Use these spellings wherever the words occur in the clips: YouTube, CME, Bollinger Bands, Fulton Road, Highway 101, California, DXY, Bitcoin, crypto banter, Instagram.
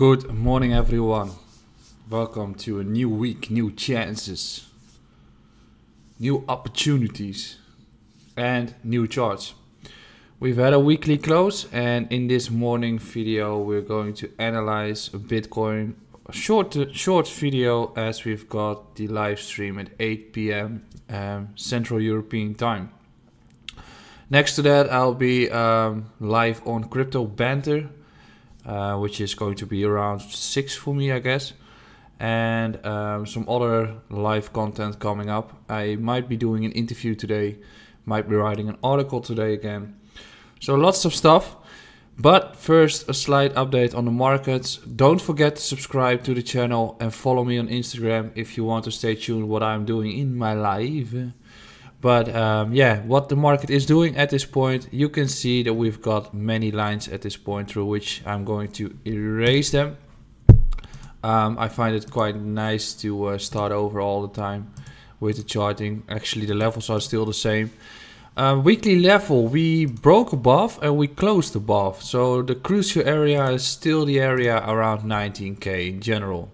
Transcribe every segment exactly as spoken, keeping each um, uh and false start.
Good morning, everyone. Welcome to a new week, new chances, new opportunities, and new charts. We've had a weekly close, and in this morning video, we're going to analyze Bitcoin. A short, short video, as we've got the live stream at eight p m Um, Central European time. Next to that, I'll be um, live on Crypto Banter. Uh, which is going to be around six for me, I guess, and um, some other live content coming up. I might be doing an interview today, might be writing an article today again. So lots of stuff, but first a slight update on the markets. Don't forget to subscribe to the channel and follow me on Instagram if you want to stay tuned what I'm doing in my life. But um, yeah, what the market is doing at this point, you can see that we've got many lines at this point through which I'm going to erase them. Um, I find it quite nice to uh, start over all the time with the charting. Actually, the levels are still the same. Uh, weekly level, we broke above and we closed above. So the crucial area is still the area around nineteen K in general.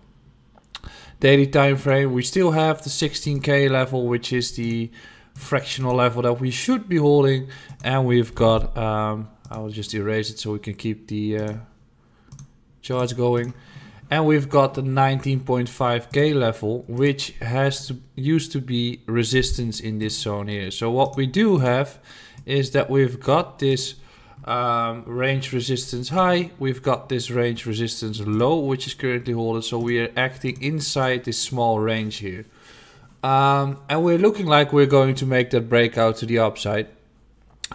Daily time frame, we still have the sixteen K level, which is the fractional level that we should be holding, and we've got um, I'll just erase it so we can keep the uh, charts going, and we've got the nineteen point five K level, which has to used to be resistance in this zone here. So what we do have is that we've got this um, range resistance high, we've got this range resistance low, which is currently holding, so we are acting inside this small range here. Um, and we're looking like we're going to make that breakout to the upside,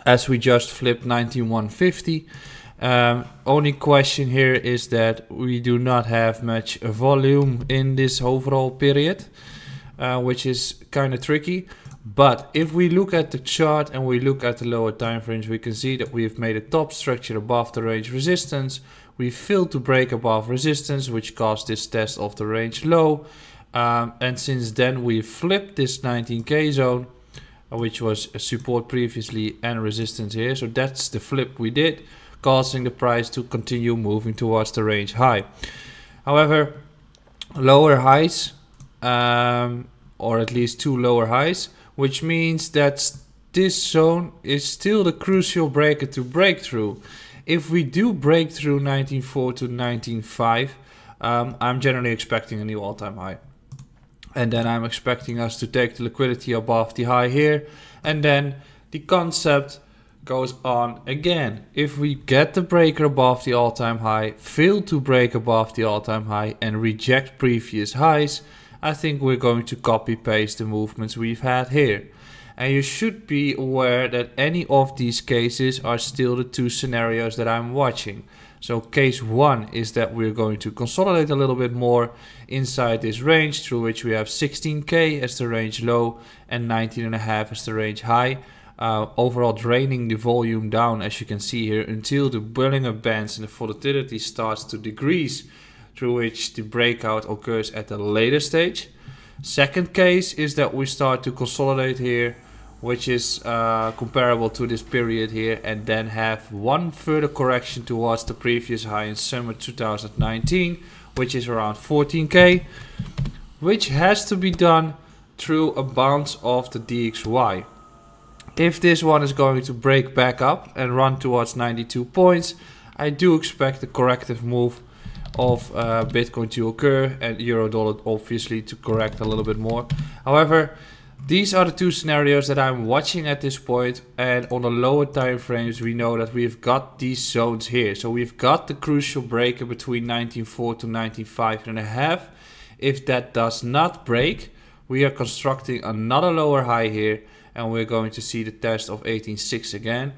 as we just flipped nineteen one fifty. Um, only question here is that we do not have much volume in this overall period, uh, which is kind of tricky. But if we look at the chart and we look at the lower time frames, we can see that we've made a top structure above the range resistance. We failed to break above resistance, which caused this test of the range low. Um, and since then we flipped this nineteen K zone, which was a support previously and resistance here. So that's the flip we did, causing the price to continue moving towards the range high. However, lower highs, um, or at least two lower highs, which means that this zone is still the crucial breaker to break through. If we do break through nineteen four to nineteen five, um, I'm generally expecting a new all-time high. And then I'm expecting us to take the liquidity above the high here. And then the concept goes on again. If we get the breaker above the all-time high, fail to break above the all-time high and reject previous highs, I think we're going to copy-paste the movements we've had here. And you should be aware that any of these cases are still the two scenarios that I'm watching. So case one is that we're going to consolidate a little bit more inside this range, through which we have sixteen K as the range low and nineteen point five as the range high. Uh, overall draining the volume down, as you can see here, until the Bollinger Bands and the volatility starts to decrease, through which the breakout occurs at a later stage. Second case is that we start to consolidate here, which is uh, comparable to this period here, and then have one further correction towards the previous high in summer two thousand nineteen, which is around fourteen K, which has to be done through a bounce of the D X Y. If this one is going to break back up and run towards ninety-two points, I do expect a corrective move of uh, Bitcoin to occur, and Euro dollar obviously to correct a little bit more. However, these are the two scenarios that I'm watching at this point, and on the lower time frames we know that we've got these zones here. So we've got the crucial breaker between nineteen four to nineteen five and a half. If that does not break, we are constructing another lower high here, and we're going to see the test of eighteen six again.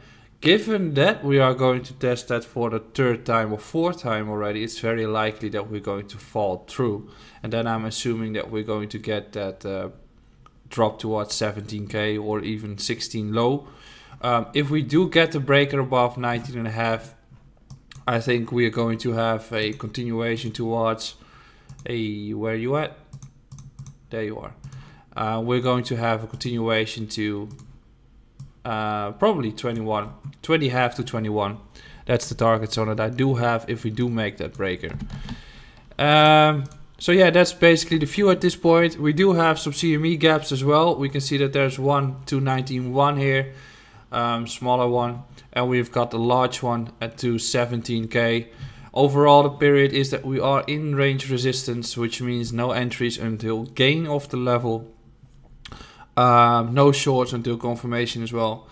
Given that we are going to test that for the third time or fourth time already, it's very likely that we're going to fall through, and then I'm assuming that we're going to get that uh, drop towards seventeen K or even sixteen low. Um, if we do get the breaker above nineteen and a half, I think we are going to have a continuation towards a where you at? There you are. Uh, we're going to have a continuation to uh, probably twenty-one, twenty half to twenty-one. That's the target zone that I do have if we do make that breaker. Um, so yeah, that's basically the view at this point. We do have some C M E gaps as well. We can see that there's one two nineteen one here, um, smaller one, and we've got the large one at two seventeen K. Overall, the period is that we are in range resistance, which means no entries until gain of the level. Um, no shorts until confirmation as well.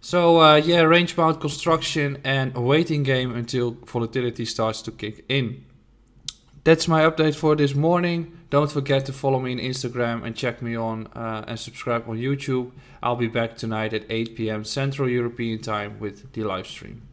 So uh, yeah, range bound construction and waiting game until volatility starts to kick in. That's my update for this morning. Don't forget to follow me on Instagram and check me on uh, and subscribe on YouTube. I'll be back tonight at eight P M Central European time with the live stream.